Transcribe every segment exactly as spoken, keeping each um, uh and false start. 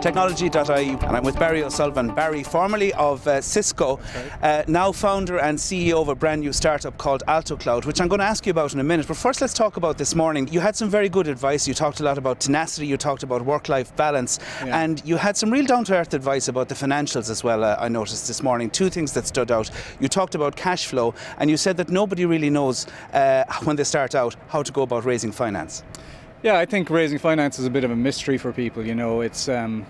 Technology dot I E, and I'm with Barry O'Sullivan. Barry, formerly of uh, Cisco, uh, now founder and C E O of a brand new startup called Altocloud, which I'm going to ask you about in a minute. But first, let's talk about this morning. You had some very good advice. You talked a lot about tenacity, you talked about work-life balance, yeah. and you had some real down-to-earth advice about the financials as well, uh, I noticed this morning. Two things that stood out. You talked about cash flow, and you said that nobody really knows, uh, when they start out, how to go about raising finance. Yeah, I think raising finance is a bit of a mystery for people. You know, it's um,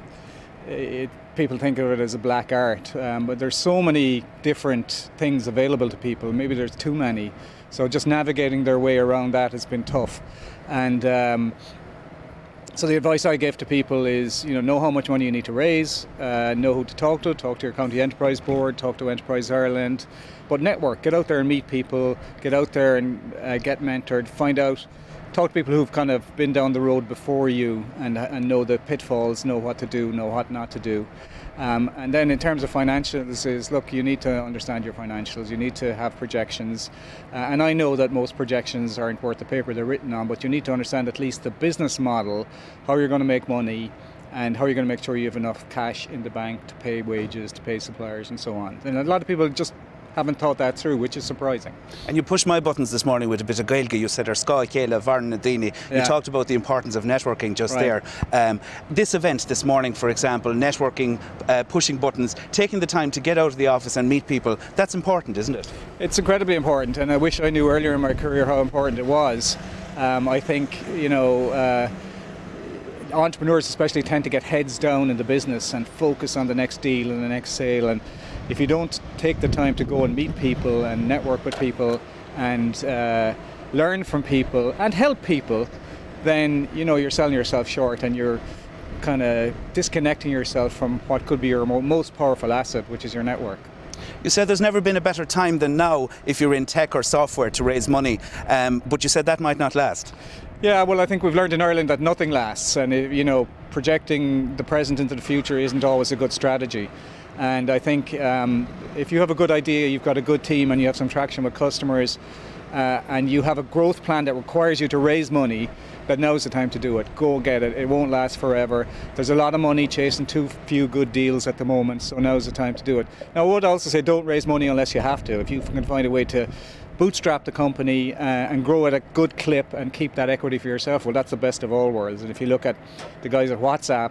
it, people think of it as a black art, um, but there's so many different things available to people. Maybe there's too many, so just navigating their way around that has been tough. And um, so the advice I gave to people is, you know, know how much money you need to raise, uh, know who to talk to, talk to your county enterprise board, talk to Enterprise Ireland, but network, get out there and meet people, get out there and uh, get mentored, find out. Talk to people who've kind of been down the road before you and, and know the pitfalls, know what to do, know what not to do. Um, and then in terms of financials, is look, you need to understand your financials, you need to have projections. Uh, and I know that most projections aren't worth the paper they're written on, but you need to understand at least the business model, how you're going to make money, and how you're going to make sure you have enough cash in the bank to pay wages, to pay suppliers, and so on. And a lot of people just haven't thought that through, which is surprising. And you pushed my buttons this morning with a bit of Gaelga. You said, Erska, Chéile, Varn, Nadini. You talked about the importance of networking just right. there. Um, this event this morning, for example, networking, uh, pushing buttons, taking the time to get out of the office and meet people, that's important, isn't it? It's incredibly important, and I wish I knew earlier in my career how important it was. Um, I think, you know, uh, entrepreneurs especially tend to get heads down in the business and focus on the next deal and the next sale, and if you don't take the time to go and meet people and network with people and uh, learn from people and help people, then you know you're selling yourself short and you're kind of disconnecting yourself from what could be your most powerful asset, which is your network. You said there's never been a better time than now if you're in tech or software to raise money, um, but you said that might not last. Yeah, well, I think we've learned in Ireland that nothing lasts, and you know, projecting the present into the future isn't always a good strategy. And I think um, if you have a good idea, you've got a good team and you have some traction with customers uh, and you have a growth plan that requires you to raise money, that now's the time to do it. Go get it. It won't last forever. There's a lot of money chasing too few good deals at the moment, so now's the time to do it. Now, I would also say don't raise money unless you have to. If you can find a way to bootstrap the company uh, and grow at a good clip and keep that equity for yourself, well, that's the best of all worlds. And if you look at the guys at WhatsApp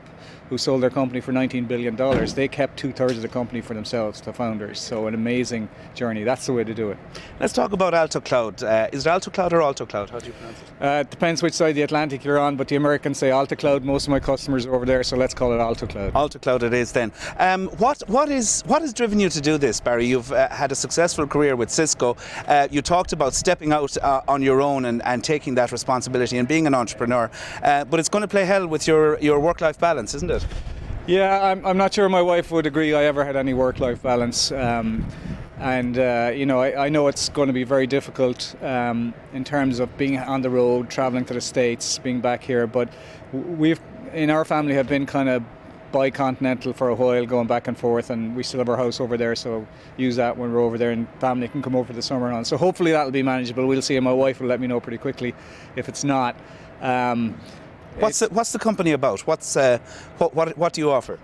who sold their company for nineteen billion dollars, they kept two-thirds of the company for themselves, the founders. So an amazing journey. That's the way to do it. Let's talk about Altocloud. Uh, is it Altocloud or Altocloud? How do you pronounce it? Uh, it depends which side of the Atlantic you're on, but the Americans say Altocloud. Most of my customers are over there, so let's call it Altocloud. Altocloud it is then. Um, what, what, is, what has driven you to do this, Barry? You've uh, had a successful career with Cisco. Uh, You talked about stepping out uh, on your own and, and taking that responsibility and being an entrepreneur, uh, but it's going to play hell with your, your work-life balance, isn't it? Yeah, I'm, I'm not sure my wife would agree I ever had any work-life balance. Um, and, uh, you know, I, I know it's going to be very difficult um, in terms of being on the road, traveling to the States, being back here, but we've, in our family, have been kind of bicontinental for a while, going back and forth, and we still have our house over there, so use that when we're over there and family can come over for the summer and on. So hopefully that'll be manageable. We'll see, and my wife will let me know pretty quickly if it's not. Um, what's, it's the, what's the company about? What's, uh, what, what, what do you offer?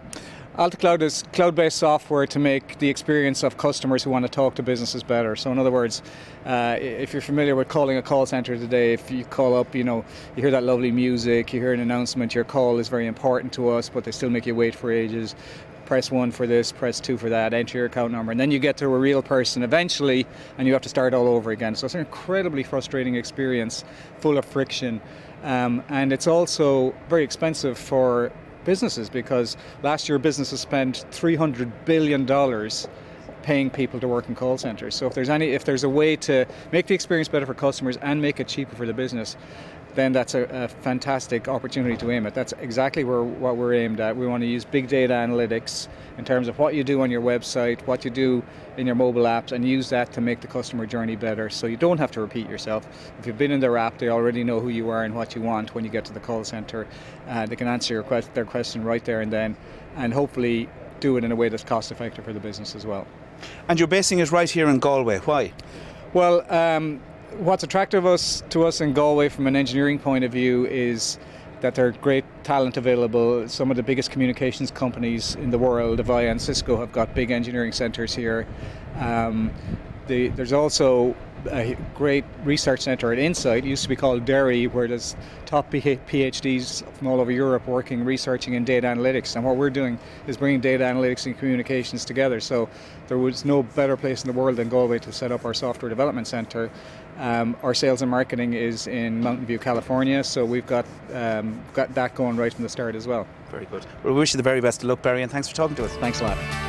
Altocloud is cloud-based software to make the experience of customers who want to talk to businesses better. So in other words, uh, if you're familiar with calling a call center today, if you call up, you know, you hear that lovely music, you hear an announcement, your call is very important to us, but they still make you wait for ages. Press one for this, press two for that, enter your account number, and then you get to a real person eventually, and you have to start all over again. So it's an incredibly frustrating experience, full of friction, um, and it's also very expensive for businesses, because last year businesses spent three hundred billion dollars paying people to work in call centers. So if there's any, if there's a way to make the experience better for customers and make it cheaper for the business, then that's a, a fantastic opportunity to aim at. That's exactly where, what we're aimed at. We want to use big data analytics in terms of what you do on your website, what you do in your mobile apps, and use that to make the customer journey better, so you don't have to repeat yourself. If you've been in their app, they already know who you are and what you want when you get to the call center. Uh, they can answer your quest- their question right there and then, and hopefully do it in a way that's cost effective for the business as well. And you're basing it right here in Galway. Why? Well, um, what's attractive us, to us in Galway from an engineering point of view is that there are great talent available. Some of the biggest communications companies in the world, Avaya and Cisco, have got big engineering centres here. Um, the, there's also a great research centre at Insight, it used to be called DERI, where there's top PhDs from all over Europe working, researching in data analytics. And what we're doing is bringing data analytics and communications together. So there was no better place in the world than Galway to set up our software development centre. Um, our sales and marketing is in Mountain View, California, so we've got, um, got that going right from the start as well. Very good. Well, we wish you the very best of luck, Barry, and thanks for talking to us. Thanks a lot.